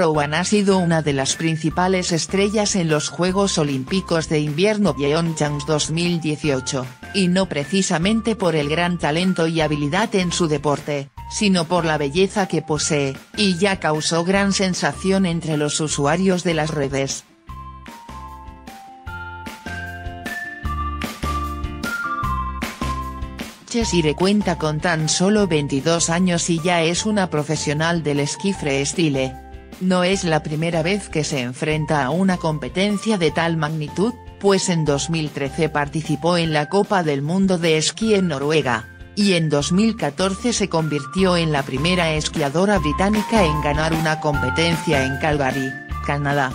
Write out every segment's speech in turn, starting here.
Rowan ha sido una de las principales estrellas en los Juegos Olímpicos de Invierno PyeongChang 2018, y no precisamente por el gran talento y habilidad en su deporte, sino por la belleza que posee, y ya causó gran sensación entre los usuarios de las redes. Cheshire cuenta con tan solo 22 años y ya es una profesional del esquí freestyle. No es la primera vez que se enfrenta a una competencia de tal magnitud, pues en 2013 participó en la Copa del Mundo de Esquí en Noruega, y en 2014 se convirtió en la primera esquiadora británica en ganar una competencia en Calgary, Canadá.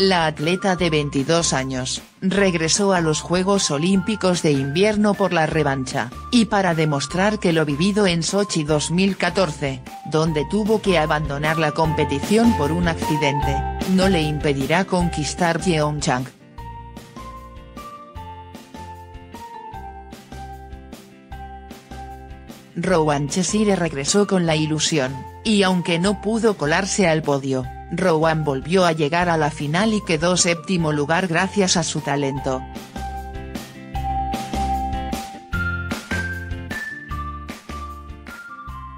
La atleta de 22 años, regresó a los Juegos Olímpicos de Invierno por la revancha, y para demostrar que lo vivido en Sochi 2014, donde tuvo que abandonar la competición por un accidente, no le impedirá conquistar PyeongChang. Rowan Cheshire regresó con la ilusión, y aunque no pudo colarse al podio, Rowan volvió a llegar a la final y quedó séptimo lugar gracias a su talento.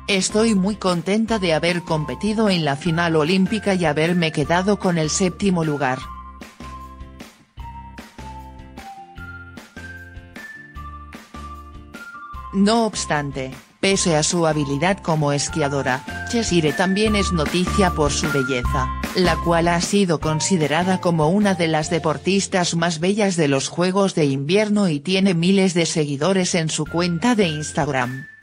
Estoy muy contenta de haber competido en la final olímpica y haberme quedado con el séptimo lugar. No obstante, pese a su habilidad como esquiadora, Cheshire también es noticia por su belleza, la cual ha sido considerada como una de las deportistas más bellas de los Juegos de Invierno y tiene miles de seguidores en su cuenta de Instagram.